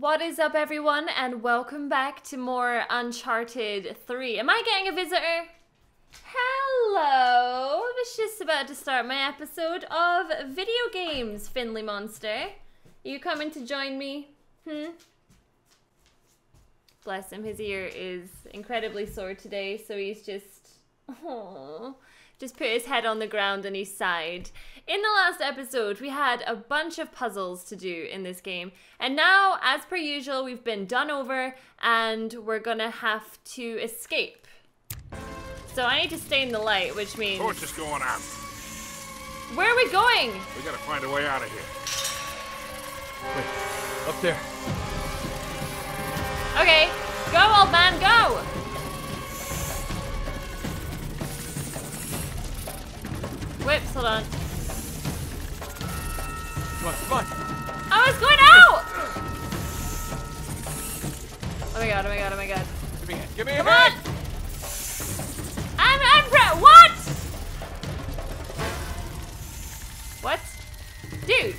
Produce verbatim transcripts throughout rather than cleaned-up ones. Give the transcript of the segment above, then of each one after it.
What is up, everyone, and welcome back to more Uncharted three. Am I getting a visitor? Hello! I was just about to start my episode of video games, Finley Monster. Are you coming to join me? Hmm? Bless him, his ear is incredibly sore today, so he's just... Aww. Just put his head on the ground and he sighed. In the last episode, we had a bunch of puzzles to do in this game. And now, as per usual, we've been done over and we're gonna have to escape. So I need to stay in the light, which means... Torch is going out. Where are we going? We gotta find a way out of here. Wait, up there. Okay, go old man, go! Whips, hold on. Come on, come on. Oh, it's going out! Oh my god, oh my god, oh my god. Give me it, give me it! Come on! I'm, I'm, pre- what? What? Dude!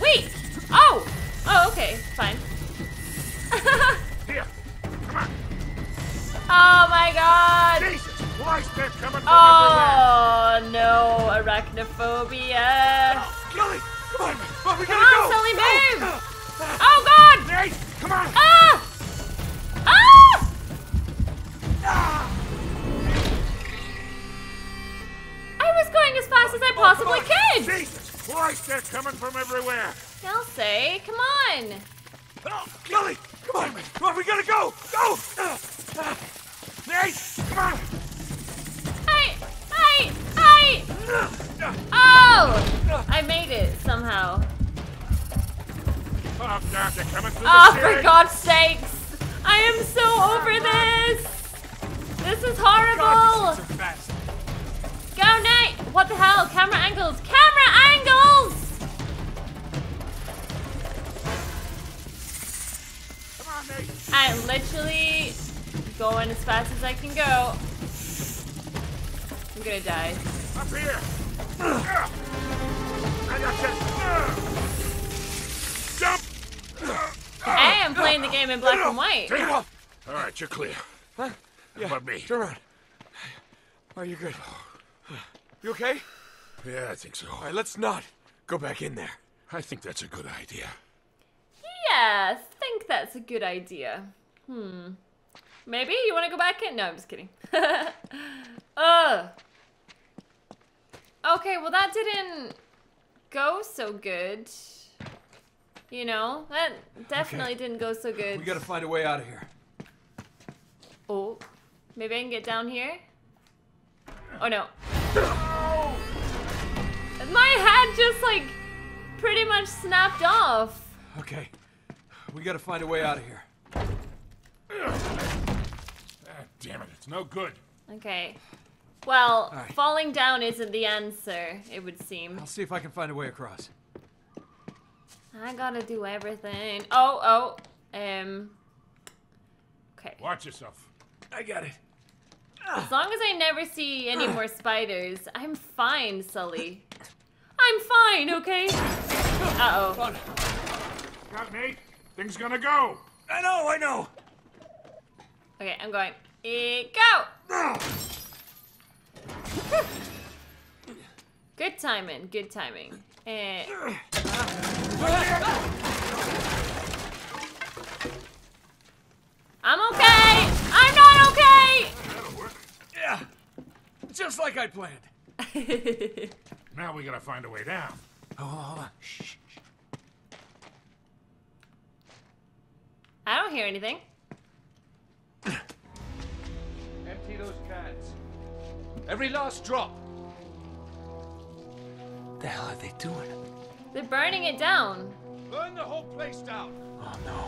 Wait! Oh! Oh, okay, fine. Here, come on. Oh my god! Jesus! They're coming from oh everywhere. No, arachnophobia. Oh, Kelly, come on, oh, we come gotta on, go. Sully, move! Oh, oh God! Hey, come on! Ah! Ah! Ah! I was going as fast as I possibly oh, could. Jesus Christ, they're coming from everywhere. They'll say, come on. Oh, Kelly, come on, come on, we gotta go. Go! Hey, come on! Hey! Hey! Oh! I made it somehow. Oh, God, they're coming through oh the for God's sakes! I am so over this! This is horrible! God, fast. Go, Nate! What the hell? Camera angles! Camera angles! Come on, Nate! I'm literally going as fast as I can go. I'm gonna die. Up here! I got you! Jump! Hey, I'm playing the game in black and white. All right, you're clear. Huh? Yeah. But me. Turn around. Oh, you're good. You okay? Yeah, I think so. All right, let's not go back in there. I think that's a good idea. Yeah, I think that's a good idea. Hmm. Maybe? You want to go back in? No, I'm just kidding. Ugh. Okay, well that didn't go so good. You know, that definitely okay. didn't go so good. We gotta find a way out of here. Oh, maybe I can get down here? Oh no. Oh! My head just like pretty much snapped off. Okay, we gotta find a way out of here. Ah, damn it, it's no good. Okay. Well, right. Falling down isn't the answer, it would seem. I'll see if I can find a way across. I gotta do everything. Oh, oh. Um. Okay. Watch yourself. I got it. As long as I never see any more spiders, I'm fine, Sully. I'm fine, okay? Uh oh. Got me. Things gonna go. I know, I know. Okay, I'm going. It go! Good timing, good timing. Eh. I'm okay! I'm not okay! That'll work. Yeah. Just like I planned. Now we gotta find a way down. Oh, hold on. Shh. I don't hear anything. Empty those cans. Every last drop. What the hell are they doing? They're burning it down. Burn the whole place down. Oh no.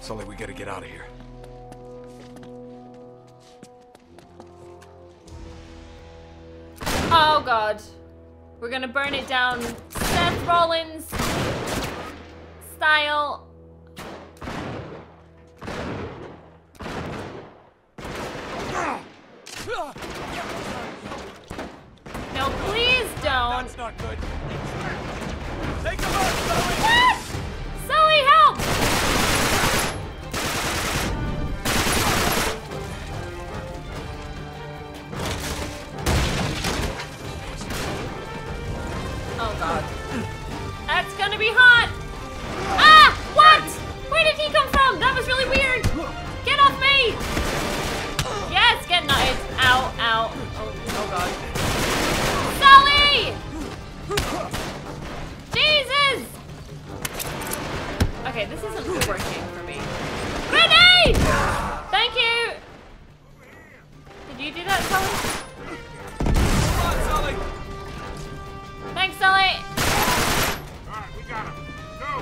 Sully, we gotta get out of here. Oh god. We're gonna burn it down. Seth Rollins style. No, please don't. That's not good. Take a look, Sully. What? Sully, help! Okay, this isn't working for me. Grenade! Thank you! Did you do that, Sully? Come on, Sully! Thanks, Sully! Alright, we got him.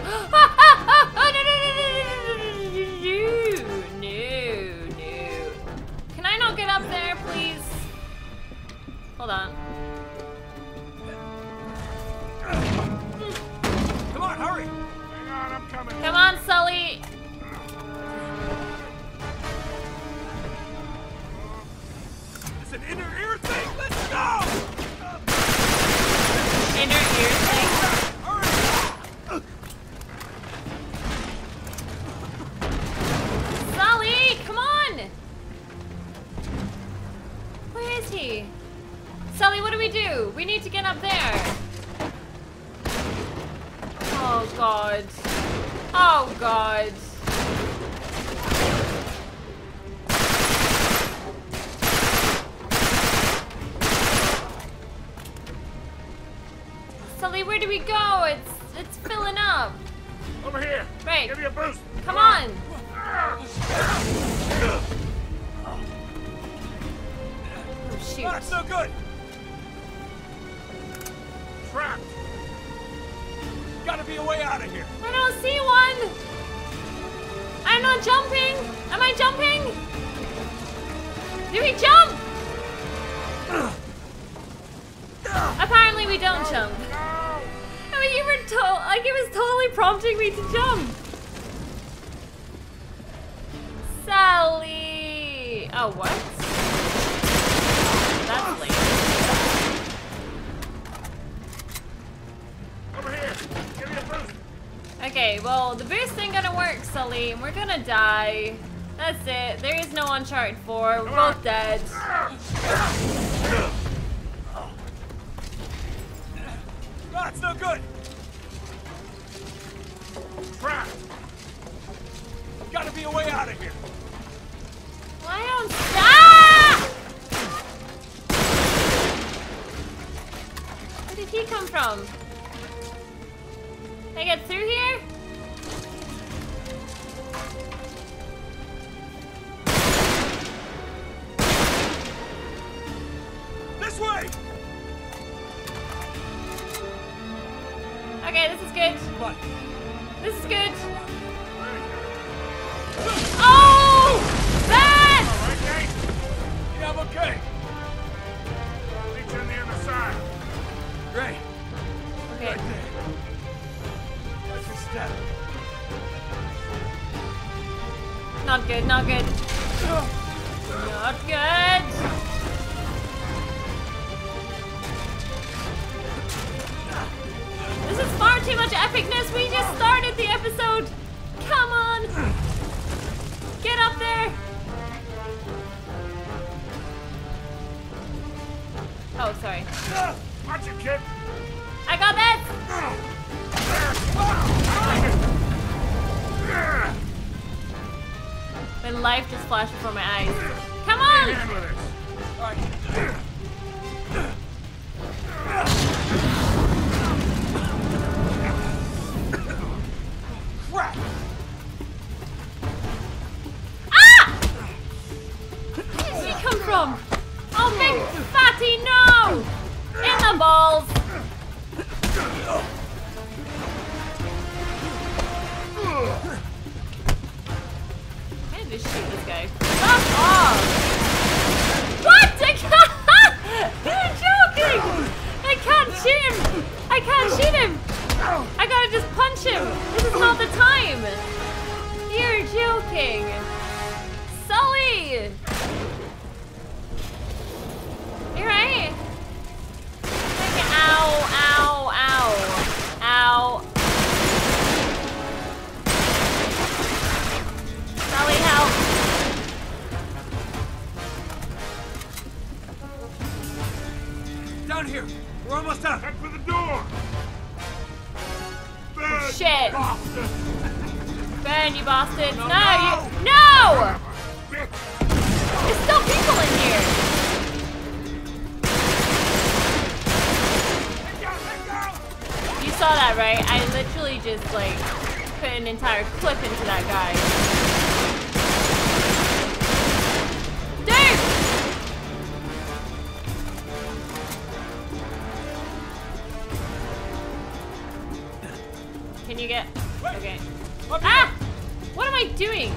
Go! Ah, ah, ah, oh, no, no, no, no, no, no, no, no. Can I not get up there, please? Hold on. Come on, hurry! Hang on, I'm coming. Come on, Sully! It's an inner ear thing! Let's go! Inner ear thing? Sully, come on! Where is he? Sully, what do we do? We need to get up there. Oh god. Oh god. Sully, where do we go? It's it's filling up. Over here. Right. Give me a boost. Come on. Oh shoot. That's so good. Trapped. Gotta be a way out of here. I don't see one. I'm not jumping. Am I jumping? Do we jump? Uh. Apparently we don't no, jump. No. I mean, you were told, like it was totally prompting me to jump. Sally. Oh, what? Oh, that's late. Over here. Give me a boost. Okay, well, the boost ain't gonna work, Sully. We're gonna die. That's it. There is no Uncharted four. We're Come both on. dead. Uh. That's no good! Trapped! Gotta be a way out of here! Why don't stop? Where did he come from? Can I get through here? This way! Okay, this is good. What? This is good. Oh! That! Alright, Nate. Yeah, I'm okay. Reach on the other side. Great. Okay. Right there. That's your step. Not good, not good. Not good. This is far too much epicness. We just started the episode. Come on. Get up there. Oh, sorry. Watch it, kid. I got that. My life just flashed before my eyes. Come on. Crap! Ah! Where did she come from? Oh, big fatty, no! In the balls! I'm gonna just shoot this guy. Fuck off! What? I can't! You're joking! I can't shoot him! I can't shoot him! I gotta just punch him! This is not the time! You're joking! Sully! You alright? Okay. Ow, ow, ow. Ow. Sully, help! Down here! We're almost out! Head for the door! Burn, shit! Burn, you bastard! No, no! You, no! There's still people in here! You saw that, right? I literally just, like, put an entire clip into that guy. Dude! Can you get... Okay. Ah! What am I doing?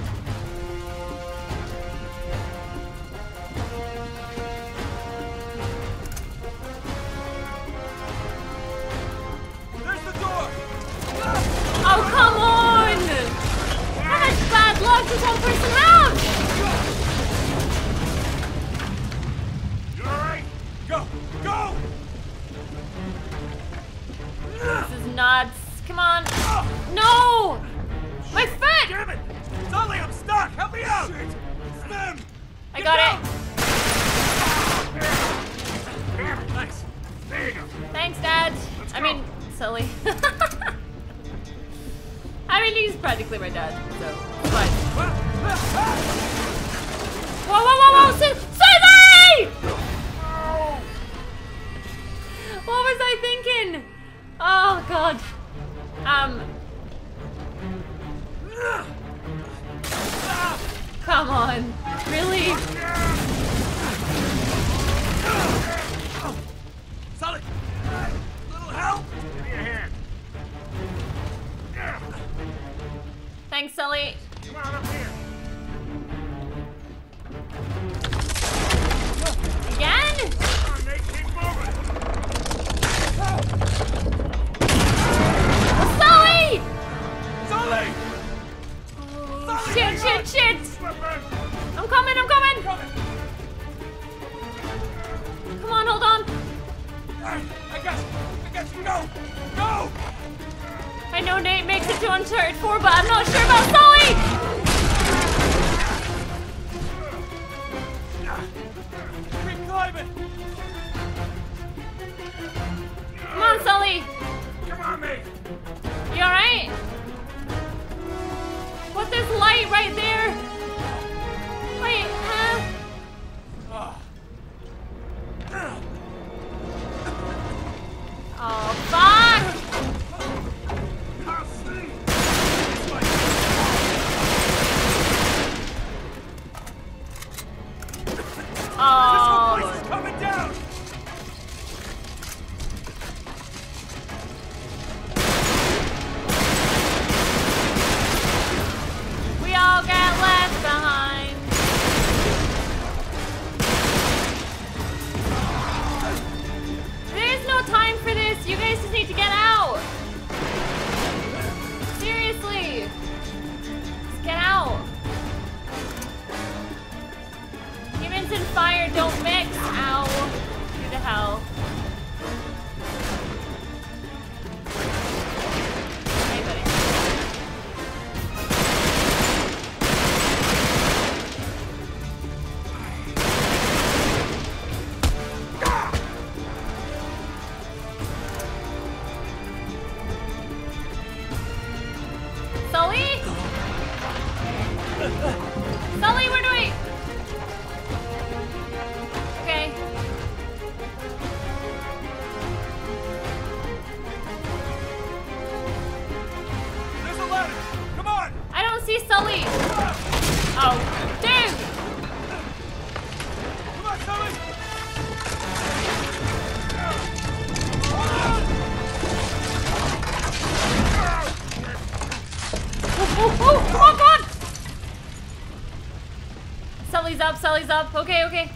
Sally's up. Okay, okay.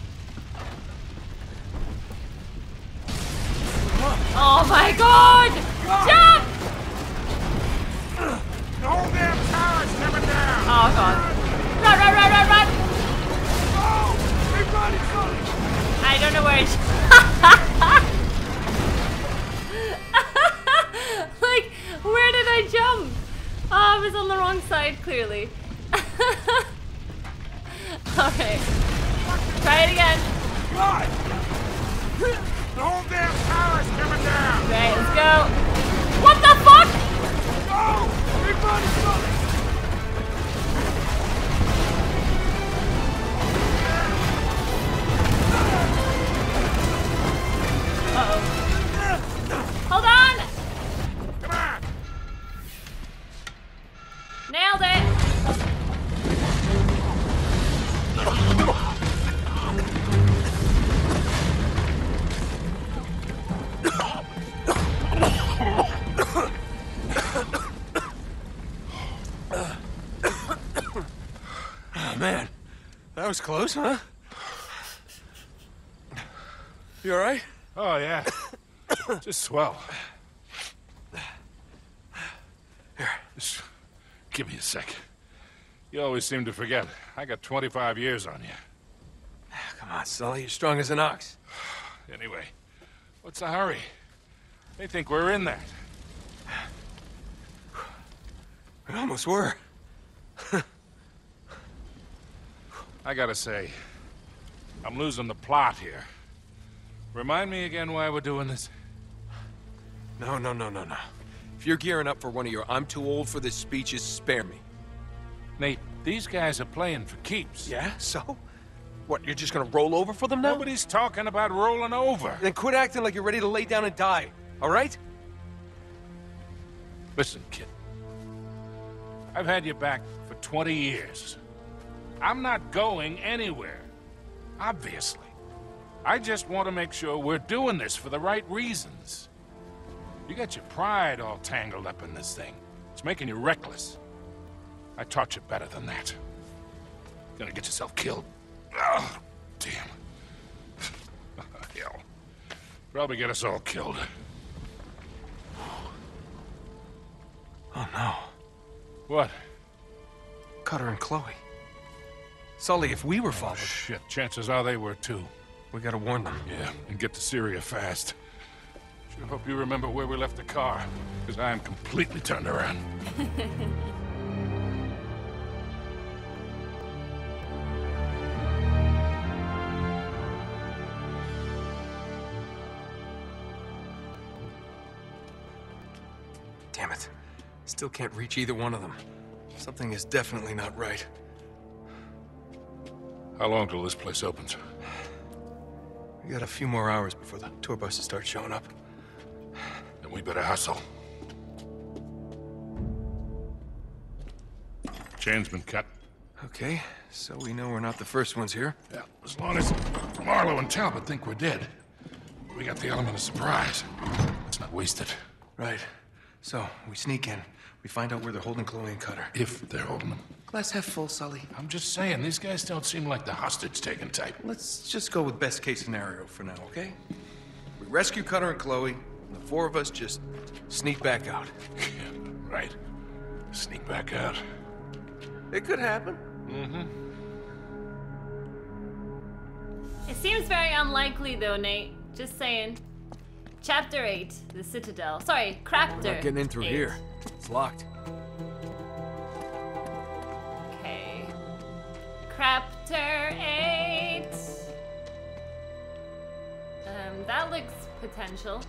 Oh my god! Jump! No damn power's coming down! Oh god. Run, run, run, run, run! Oh, I don't know where it's... like, where did I jump? Oh, I was on the wrong side, clearly. Alright. Try it again. God. The whole damn tower's coming down. Alright, let's go. What the fuck? Go! Big body slowly! Uh-oh. Hold on! Come on! Nailed it! Oh, man. That was close, huh? You all right? Oh, yeah. Just swell. Here, just give me a sec. You always seem to forget. I got twenty-five years on you. Come on, Sully. You're strong as an ox. Anyway, what's the hurry? They think we're in that. We almost were. I gotta say, I'm losing the plot here. Remind me again why we're doing this. No, no, no, no, no. If you're gearing up for one of your I'm too old for this speeches, spare me. Nate, these guys are playing for keeps. Yeah, so? What, you're just gonna roll over for them now? Nobody's talking about rolling over. Then quit acting like you're ready to lay down and die, all right? Listen, kid. I've had your back for twenty years. I'm not going anywhere, obviously. I just want to make sure we're doing this for the right reasons. You got your pride all tangled up in this thing. It's making you reckless. I taught you better than that. You're gonna get yourself killed. Oh, damn. Hell. Probably get us all killed. Oh, no. What? Cutter and Chloe. Sully, if we were followed... Oh, shit. Chances are they were, too. We gotta warn them. Yeah, and get to Syria fast. Sure hope you remember where we left the car, because I am completely turned around. Damn it. Still can't reach either one of them. Something is definitely not right. How long till this place opens? We got a few more hours before the tour buses start showing up. Then we better hustle. Chain's been cut. Okay, so we know we're not the first ones here. Yeah, as long as Marlowe and Talbot think we're dead. We got the element of surprise. Let's not waste it. Right. So, we sneak in. We find out where they're holding Chloe and Cutter. If they're holding them. Glass half full, Sully. I'm just saying, these guys don't seem like the hostage-taking type. Let's just go with best-case scenario for now, okay? We rescue Cutter and Chloe, and the four of us just sneak back out. Yeah, right. Sneak back out. It could happen. Mm-hmm. It seems very unlikely, though, Nate. Just saying. Chapter eight, the Citadel. Sorry, Crapter. We're not getting in through eight. Here. It's locked. Okay. Crapter eight. Um, that looks potential.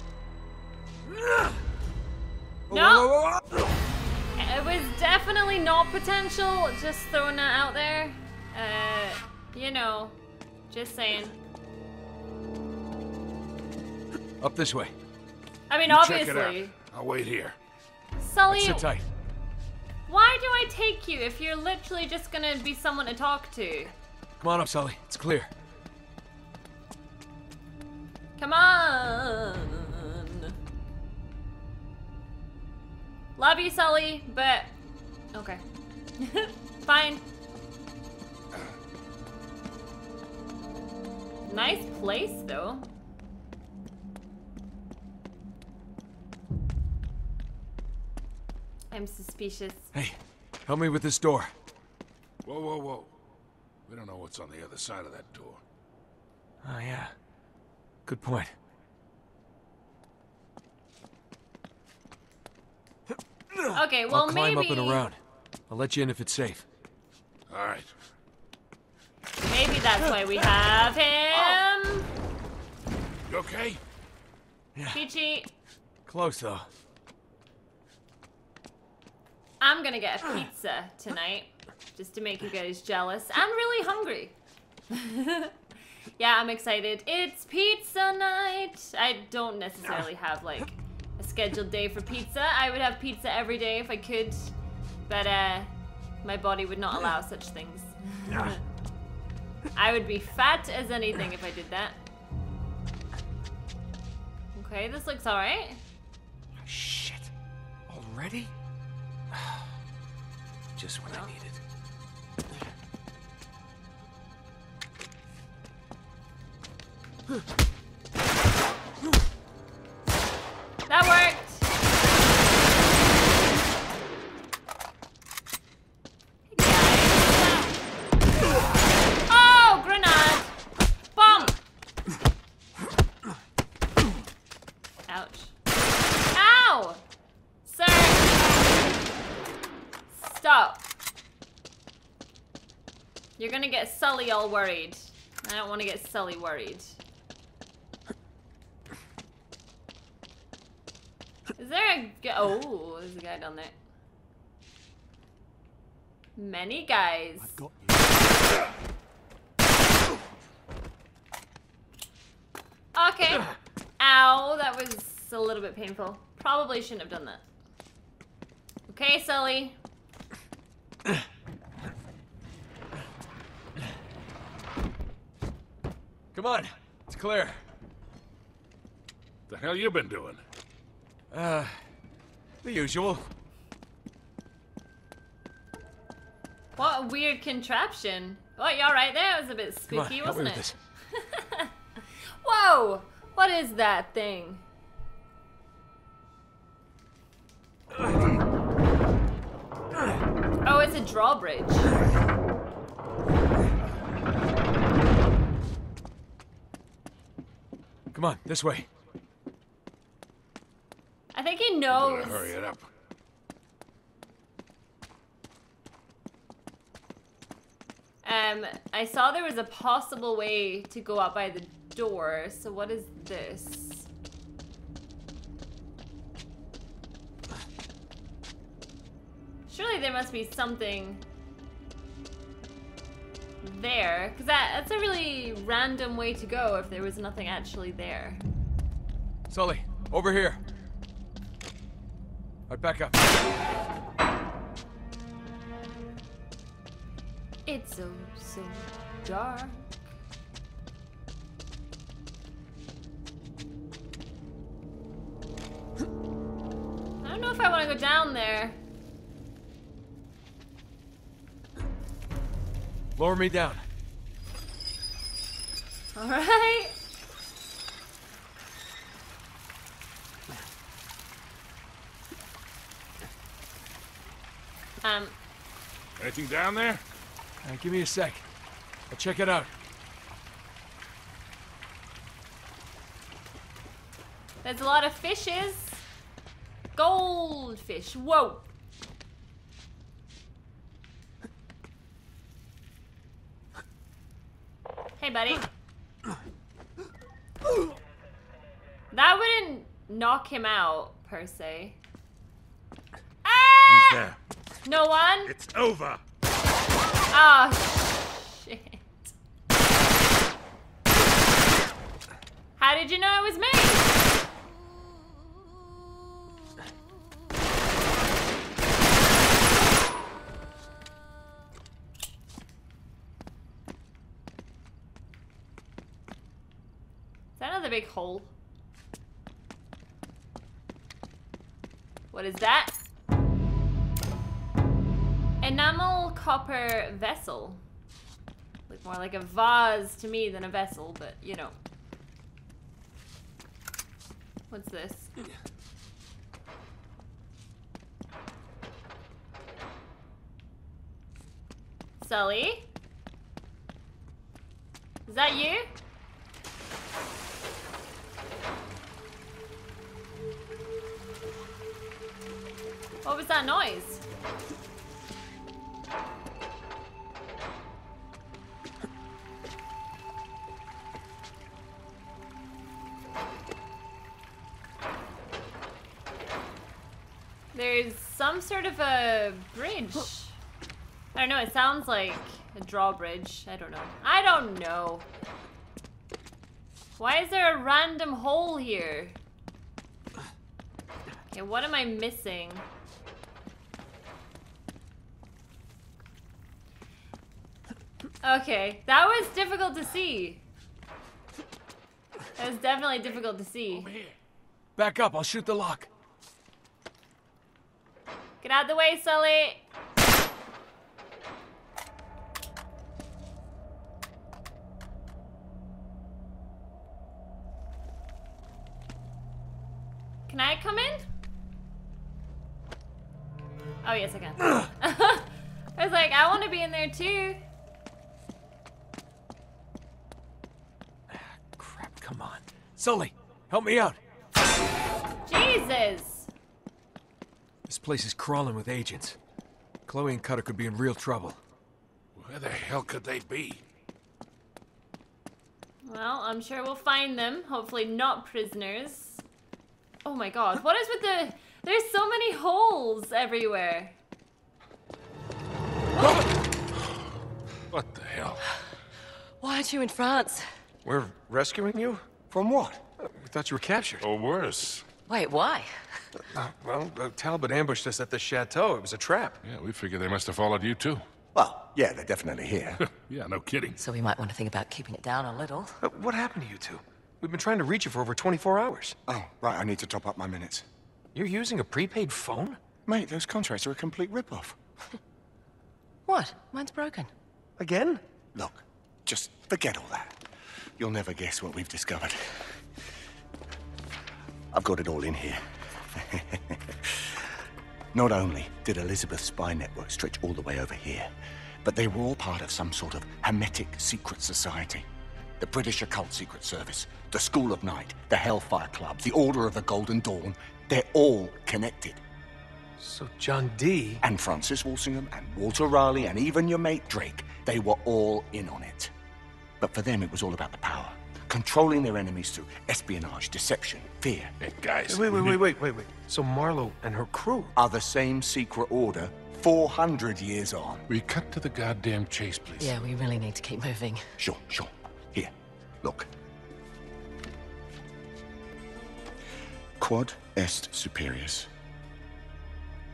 No! It was definitely not potential. Just throwing that out there. Uh, you know, just saying. Up this way. I mean, you obviously. I'll wait here. Sully, sit tight. Why do I take you if you're literally just gonna be someone to talk to? Come on up, Sully. It's clear. Come on. Love you, Sully, but okay. Fine. Nice place, though. I'm suspicious. Hey, help me with this door. Whoa, whoa, whoa. We don't know what's on the other side of that door. Oh, yeah. Good point. Okay, well, maybe... I'll climb maybe... up and around. I'll let you in if it's safe. All right. Maybe that's why we have him. You okay? Yeah. Peachy. Close, though. I'm gonna get a pizza tonight, just to make you guys jealous. I'm really hungry. Yeah, I'm excited. It's pizza night! I don't necessarily have, like, a scheduled day for pizza. I would have pizza every day if I could, but, uh, My body would not allow such things. I would be fat as anything if I did that. Okay, this looks alright. Oh, shit. Already? Just when oh. I need it. That worked! Oh, grenade! Bomb! Ouch. Ow! Sir! Stop. You're gonna get Sully all worried. I don't want to get Sully worried. Is there a guy? Oh, there's a guy down there. Many guys. I've got you. Okay. Ow, that was a little bit painful. Probably shouldn't have done that. Okay, Sully. Come on, it's clear. The hell you been doing? Uh, the usual. What a weird contraption. Oh, you all right there? It was a bit spooky, wasn't it? Whoa! What is that thing? Oh, it's a drawbridge. Come on, this way. I think he knows. Hurry it up. Um, I saw there was a possible way to go out by the door. So what is this? Surely there must be something there, because that, that's a really random way to go if there was nothing actually there. Sully, over here. All right, back up. It's so, so dark. I don't know if I want to go down there. Lower me down. All right. Um. Anything down there? Uh, give me a sec. I'll check it out. There's a lot of fishes. Goldfish. Whoa. Hey, buddy. That wouldn't knock him out, per se. Ah! Who's there? No one? It's over. Oh, shit. How did you know it was me? Is that another big hole? What is that? Enamel copper vessel. Look more like a vase to me than a vessel, but you know. What's this? Sully? Is that you? What was that noise? There's some sort of a bridge. I don't know, it sounds like a drawbridge. I don't know. I don't know. Why is there a random hole here? Okay, what am I missing? Okay, that was difficult to see. That was definitely difficult to see. Over here. Back up, I'll shoot the lock. Get out of the way, Sully. Can I come in? Oh, yes, I can. I was like, I want to be in there, too. Ah, crap, come on. Sully, help me out. Jesus. This place is crawling with agents. Chloe and Cutter could be in real trouble. Where the hell could they be? Well, I'm sure we'll find them. Hopefully not prisoners. Oh my god, what is with the... There's so many holes everywhere. What the hell? Why aren't you in France? We're rescuing you? From what? Uh, we thought you were captured. Or worse. Wait, why? Uh, well, uh, Talbot ambushed us at the chateau. It was a trap. Yeah, we figured they must have followed you too. Well, yeah, they're definitely here. Yeah, no kidding. So we might want to think about keeping it down a little. Uh, what happened to you two? We've been trying to reach you for over twenty-four hours. Oh, right, I need to top up my minutes. You're using a prepaid phone? Mate, those contracts are a complete rip-off. What? Mine's broken. Again? Look, just forget all that. You'll never guess what we've discovered. I've got it all in here. Not only did Elizabeth's spy network stretch all the way over here, but they were all part of some sort of hermetic secret society. The British Occult Secret Service, the School of Night, the Hellfire Club, the Order of the Golden Dawn, they're all connected. So John Dee... And Francis Walsingham, and Walter Raleigh, and even your mate Drake, they were all in on it. But for them, it was all about the power. Controlling their enemies through espionage, deception, fear. Hey, guys... Wait, wait, wait, wait, wait, wait. So Marlowe and her crew... Are the same secret order four hundred years on. We cut to the goddamn chase, please. Yeah, we really need to keep moving. Sure, sure. Here, look. Quad est superiors.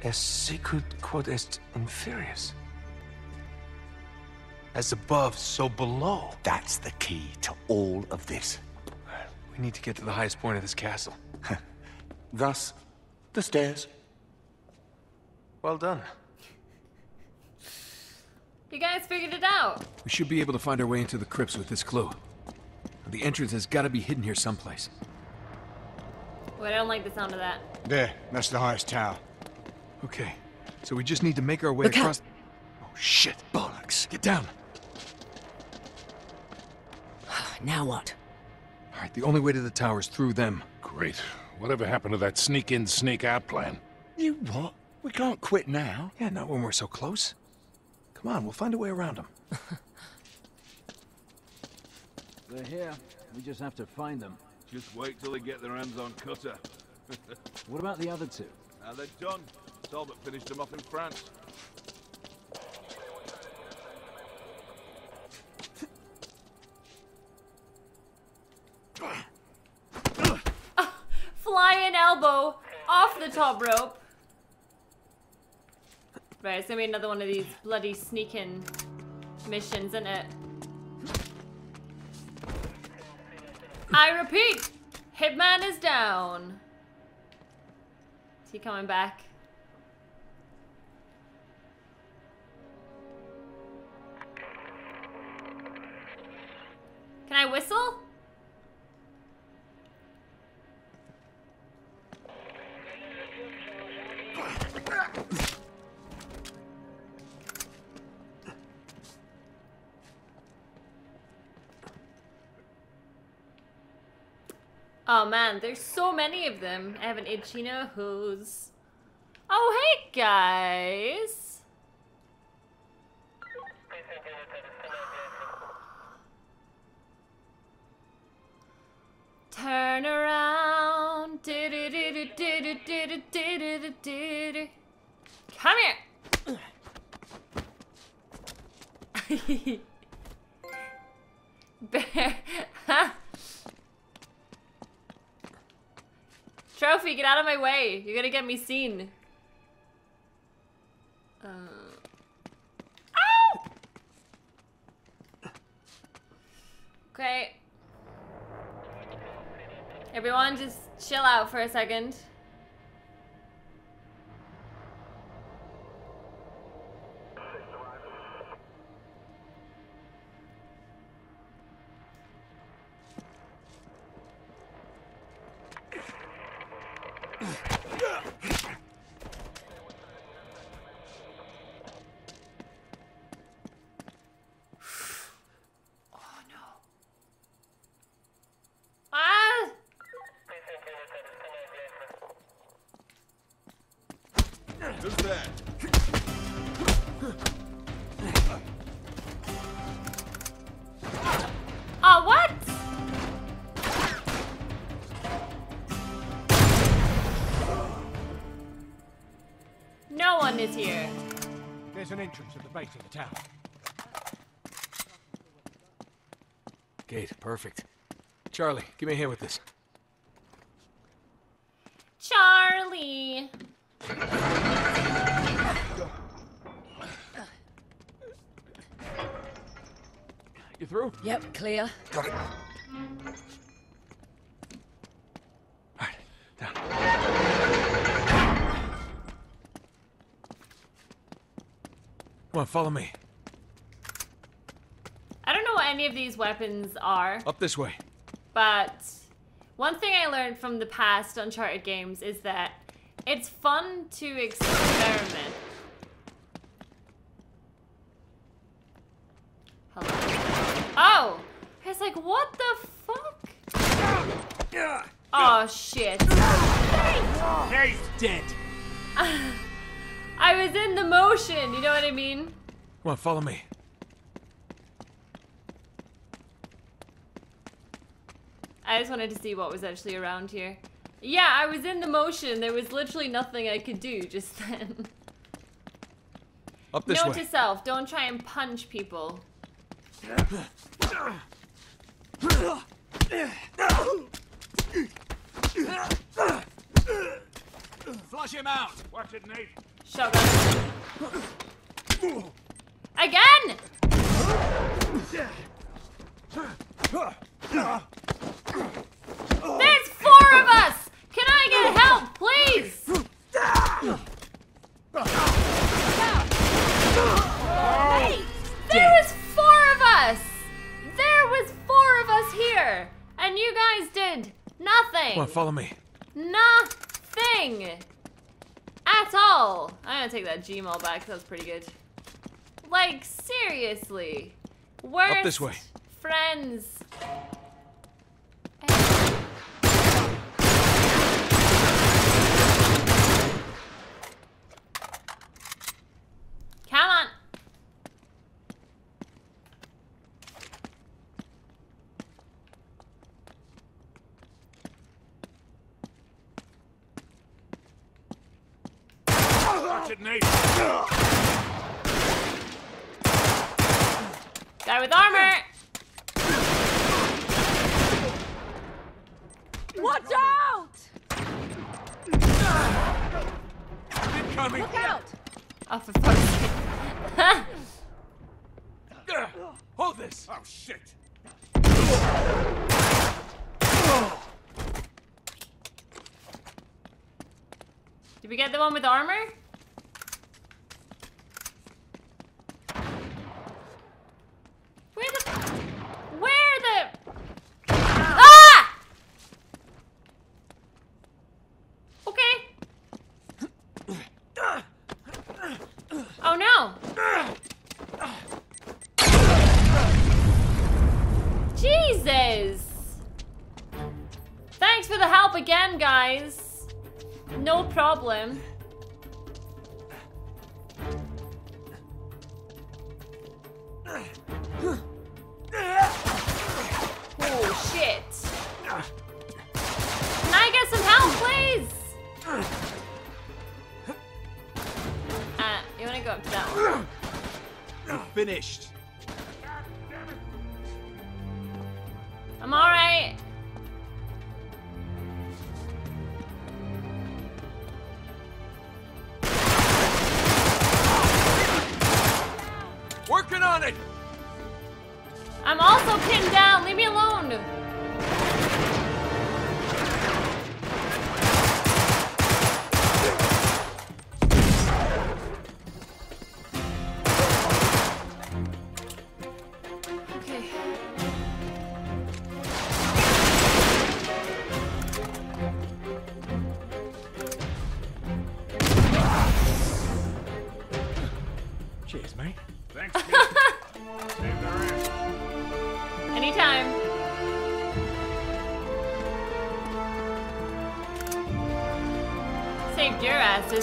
As sacred, quod est inferiors. As above, so below. That's the key to all of this. We need to get to the highest point of this castle. Thus, the stairs. Well done. You guys figured it out. We should be able to find our way into the crypts with this clue. The entrance has got to be hidden here someplace. Wait, I don't like the sound of that. There, that's the highest tower. Okay, so we just need to make our way Look across... Out. Oh shit, bollocks. Get down. Now what? All right, the only way to the tower is through them. Great. Whatever happened to that sneak-in, sneak-out plan? You what? We can't quit now. Yeah, not when we're so close. Come on, we'll find a way around them. They're here. We just have to find them. Just wait till they get their hands on Cutter. What about the other two? Now they're done. Talbot finished them off in France. uh, flying elbow off the top rope. Right, it's gonna be another one of these bloody sneaking missions, isn't it? I repeat, Hitman is down. Is he coming back? Can I whistle? Oh man, there's so many of them. I have an itchy nose. Oh hey guys! Turn around. Do do do do do do do do do do. Come here. Bear. Trophy, get out of my way. You're gonna get me seen. Uh... Ow! Okay. Everyone just chill out for a second. Here. There's an entrance at the base of the tower. Gate, perfect. Charlie, give me a hand with this. Charlie! You through? Yep, clear. Got it. Come on, follow me. I don't know what any of these weapons are. Up this way. But one thing I learned from the past Uncharted games is that it's fun to experiment. Hello. Oh! I was like, what the fuck? Oh, shit. Hey, he's dead. I was in the motion, you know what I mean? Come on, follow me. I just wanted to see what was actually around here. Yeah, I was in the motion. There was literally nothing I could do just then. Up this way. Note to self, don't try and punch people. Flush him out! Watch it, Nate. Shotgun. Again! There's four of us! Can I get help, please? Hey! There was four of us! There was four of us here! And you guys did nothing! Come on, follow me. Nothing! At all! I'm gonna take that Gmail back, that was pretty good. Like, seriously. Worst Up this way. Friends. Hey. Come on! Guy with armor. Watch out! Incoming. Look out! Oh, for fuck's sake. Hold this. Oh shit. Did we get the one with armor? Problem. Oh shit. Can I get some help, please? Uh, you wanna go up to that one? You're finished. I'm alright. I'm also pinned down. Leave me alone.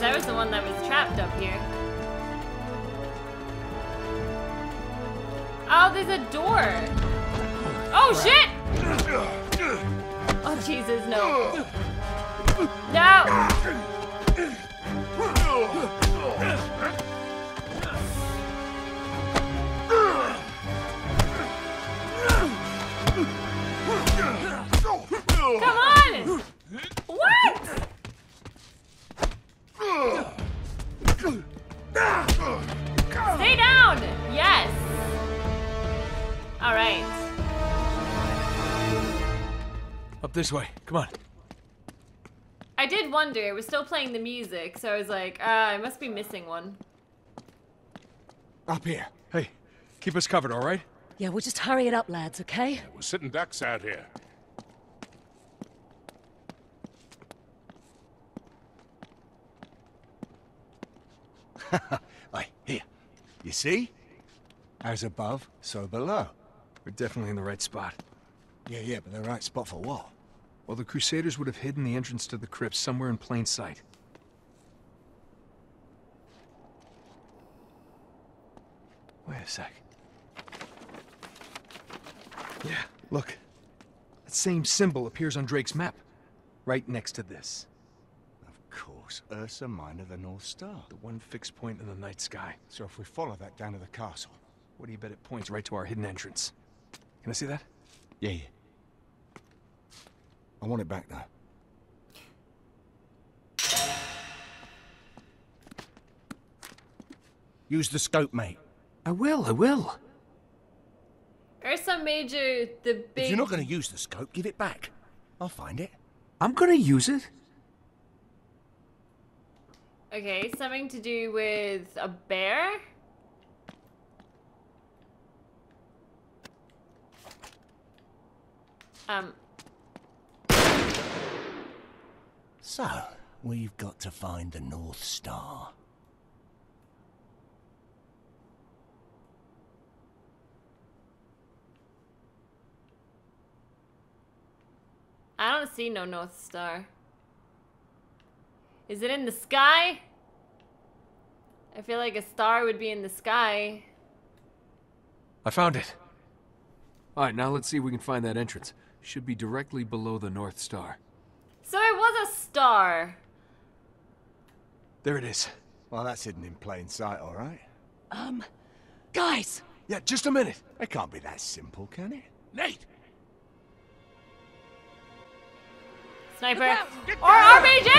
I was the one that was trapped up here. Oh, there's a door. Oh, shit! Oh, Jesus, no. No! Come on! What? Stay down! Yes! Alright. Up this way. Come on. I did wonder. It was still playing the music, so I was like, uh, I must be missing one. Up here. Hey, keep us covered, alright? Yeah, we'll just hurry it up, lads, okay? Yeah, we're sitting ducks out here. Aye, here. You see? As above, so below. We're definitely in the right spot. Yeah, yeah, but the right spot for what? Well, the Crusaders would have hidden the entrance to the crypt somewhere in plain sight. Wait a sec. Yeah, look. That same symbol appears on Drake's map. Right next to this. Course, Ursa Minor, the North Star. The one fixed point in the night sky. So if we follow that down to the castle, what do you bet it points right to our hidden entrance? Can I see that? Yeah, yeah. I want it back, though. Use the scope, mate. I will, I will. Ursa Major, the big... If you're not going to use the scope, give it back. I'll find it. I'm going to use it. Okay, something to do with a bear? Um. So, we've got to find the North Star. I don't see no North Star. Is it in the sky? I feel like a star would be in the sky. I found it. All right, now let's see if we can find that entrance. Should be directly below the North Star. So it was a star. There it is. Well, that's hidden in plain sight, all right? Um, guys! Yeah, just a minute. It can't be that simple, can it? Nate! Sniper. Get down, get down. Or R P G!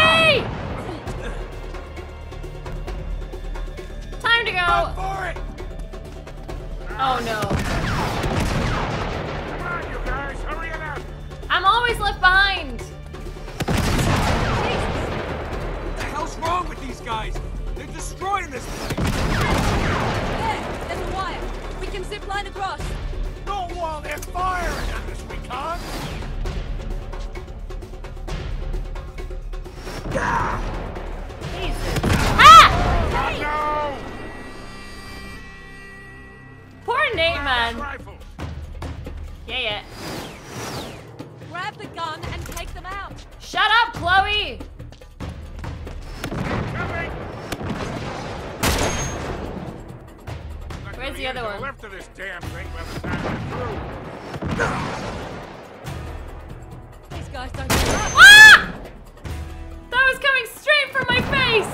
Time to go! For it. Oh no. Come on, you guys, hurry it up. I'm always left behind! What the hell's wrong with these guys? They're destroying this place! There, there's a wire. We can zip line across. Not while they're firing at us, we can't! Jesus. Ah! Oh, no! Poor Nate, man. Yeah, yeah. Grab the gun and take them out. Shut up, Chloe. Coming. Where's the other one? Left of this damn thing by the time we're through. These guys don't get up. Ah! That was coming straight for my face.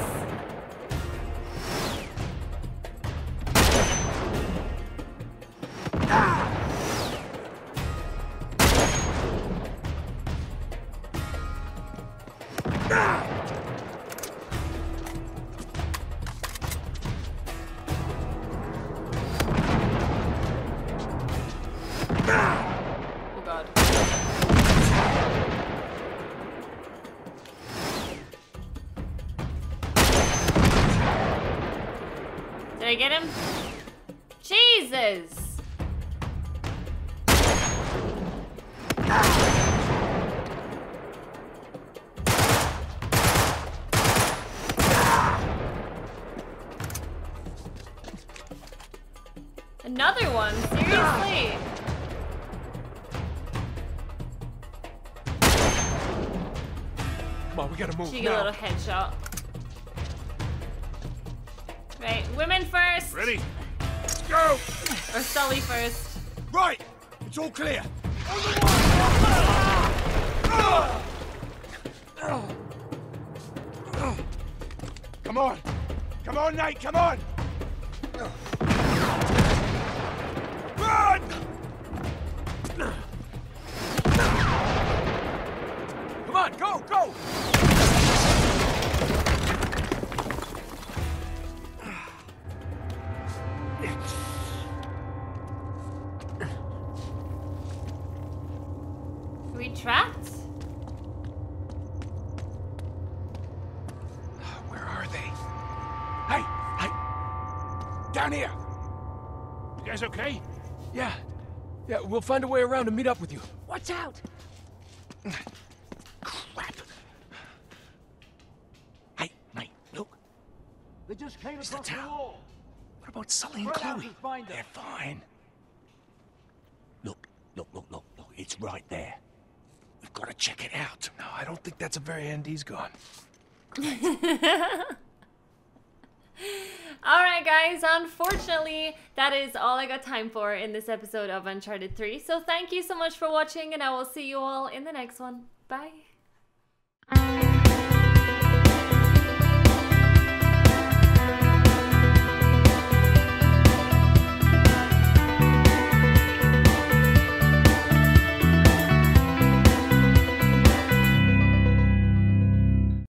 Jesus! Another one? Seriously? Come on, we gotta move. She got a little headshot. Right, women first. Ready? Go. Or Sully first. Right, it's all clear. Come on, come on, Nate, come on. Run! Come on, go, go. Trapped? Where are they? Hey! Hey! Down here! You guys okay? Yeah. Yeah, we'll find a way around and meet up with you. Watch out! Crap! Hey, mate, look. They just came across the wall. What about Sully and Chloe? They're fine. Look, look, look, look, look. It's right there. We've got to check it out. No, I don't think that's a very end. He's gone. All right, guys. Unfortunately, that is all I got time for in this episode of Uncharted three. So thank you so much for watching, and I will see you all in the next one. Bye.